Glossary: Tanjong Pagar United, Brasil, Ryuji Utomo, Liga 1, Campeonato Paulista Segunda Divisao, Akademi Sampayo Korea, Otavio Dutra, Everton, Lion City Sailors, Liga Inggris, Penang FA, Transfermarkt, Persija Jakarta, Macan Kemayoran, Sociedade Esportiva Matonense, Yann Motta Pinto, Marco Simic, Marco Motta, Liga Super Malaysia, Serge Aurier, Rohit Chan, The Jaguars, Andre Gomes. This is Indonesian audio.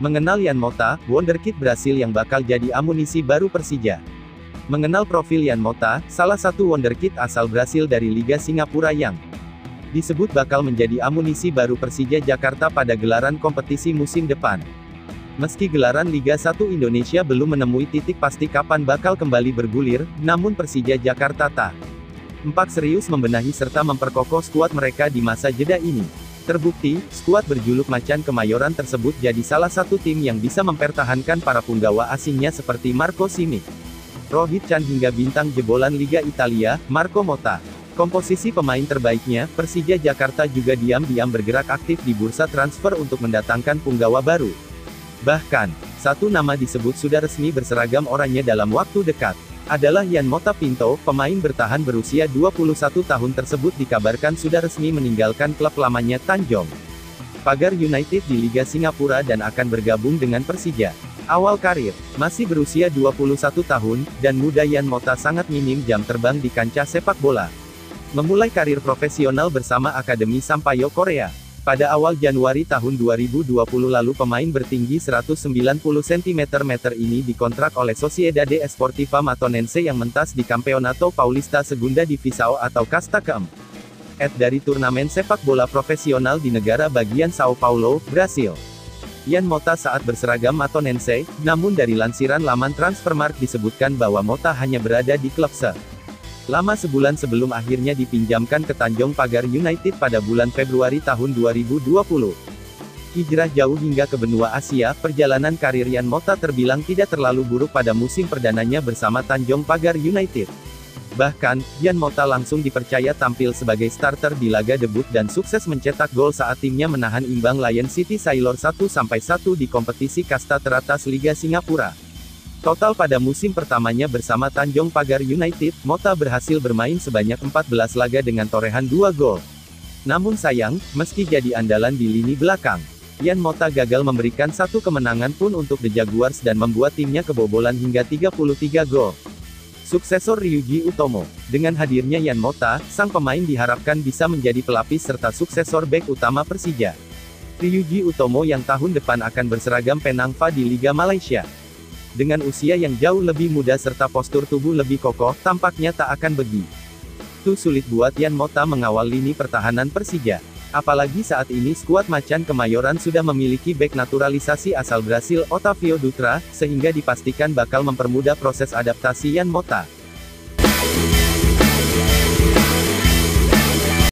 Mengenal Yann Motta, wonderkid Brasil yang bakal jadi amunisi baru Persija. Mengenal profil Yann Motta, salah satu wonderkid asal Brasil dari Liga Singapura yang disebut bakal menjadi amunisi baru Persija Jakarta pada gelaran kompetisi musim depan. Meski gelaran Liga 1 Indonesia belum menemui titik pasti kapan bakal kembali bergulir, namun Persija Jakarta tak serius membenahi serta memperkokoh skuad mereka di masa jeda ini. Terbukti, skuad berjuluk Macan Kemayoran tersebut jadi salah satu tim yang bisa mempertahankan para punggawa asingnya seperti Marco Simic, Rohit Chan hingga bintang jebolan Liga Italia, Marco Motta. Komposisi pemain terbaiknya, Persija Jakarta juga diam-diam bergerak aktif di bursa transfer untuk mendatangkan punggawa baru. Bahkan, satu nama disebut sudah resmi berseragam oranye dalam waktu dekat. Adalah Yann Motta Pinto, pemain bertahan berusia 21 tahun tersebut dikabarkan sudah resmi meninggalkan klub lamanya Tanjong Pagar United di Liga Singapura dan akan bergabung dengan Persija. Awal karir, masih berusia 21 tahun, dan muda Yann Motta sangat minim jam terbang di kancah sepak bola. Memulai karir profesional bersama Akademi Sampayo Korea. Pada awal Januari tahun 2020 lalu pemain bertinggi 190 cm ini dikontrak oleh Sociedade Esportiva Matonense yang mentas di Campeonato Paulista Segunda Divisao atau kasta ke-4 dari turnamen sepak bola profesional di negara bagian Sao Paulo, Brasil. Yann Motta saat berseragam Matonense, namun dari lansiran laman Transfermarkt disebutkan bahwa Motta hanya berada di klub selama sebulan sebelum akhirnya dipinjamkan ke Tanjong Pagar United pada bulan Februari tahun 2020. Hijrah jauh hingga ke benua Asia, perjalanan karir Yann Motta terbilang tidak terlalu buruk pada musim perdananya bersama Tanjong Pagar United. Bahkan, Yann Motta langsung dipercaya tampil sebagai starter di laga debut dan sukses mencetak gol saat timnya menahan imbang Lion City Sailors 1-1 di kompetisi kasta teratas Liga Singapura. Total pada musim pertamanya bersama Tanjong Pagar United, Motta berhasil bermain sebanyak 14 laga dengan torehan 2 gol. Namun sayang, meski jadi andalan di lini belakang, Yann Motta gagal memberikan satu kemenangan pun untuk The Jaguars dan membuat timnya kebobolan hingga 33 gol. Suksesor Ryuji Utomo. Dengan hadirnya Yann Motta, sang pemain diharapkan bisa menjadi pelapis serta suksesor bek utama Persija. Ryuji Utomo yang tahun depan akan berseragam Penang FA di Liga Malaysia. Dengan usia yang jauh lebih muda serta postur tubuh lebih kokoh, tampaknya tak akan begitu sulit buat Yann Motta mengawal lini pertahanan Persija. Apalagi saat ini skuad Macan Kemayoran sudah memiliki bek naturalisasi asal Brasil Otavio Dutra, sehingga dipastikan bakal mempermudah proses adaptasi Yann Motta.